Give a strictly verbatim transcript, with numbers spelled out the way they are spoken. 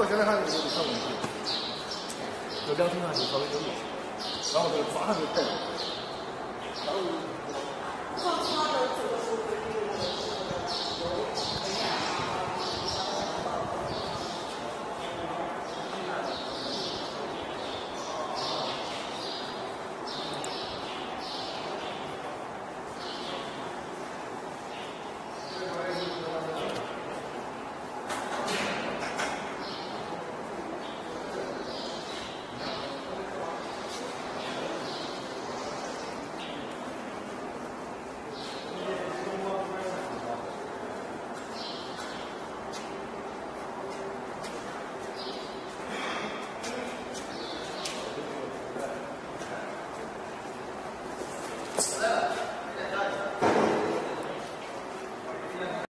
我现在看就是上午去，有两天上去稍微有点，然后就马上就带了。然后，上次他的这个时候回去，hello.